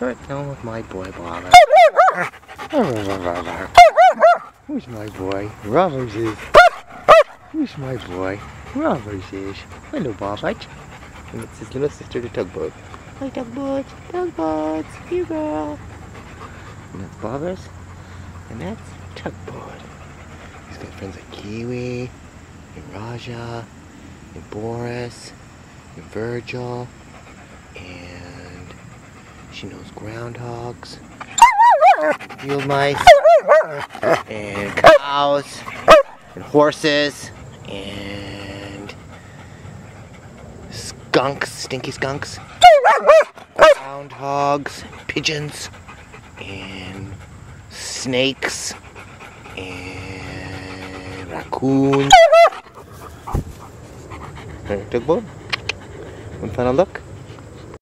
Shut down with my boy, Bobber. Who's my boy? Robbers is. Who's my boy? Robbers is. Hello, Bobber. And it's his little sister, the Tugboat. Hi, Tugboat. Tugboat. You girl. And that's Bobber's. And that's Tugboat. He's got friends like Kiwi, and Raja, and Boris, and Virgil, and she knows groundhogs, field mice, and cows, and horses, and skunks, stinky skunks, groundhogs, pigeons, and snakes, and raccoons. Tugboat, want to find a look?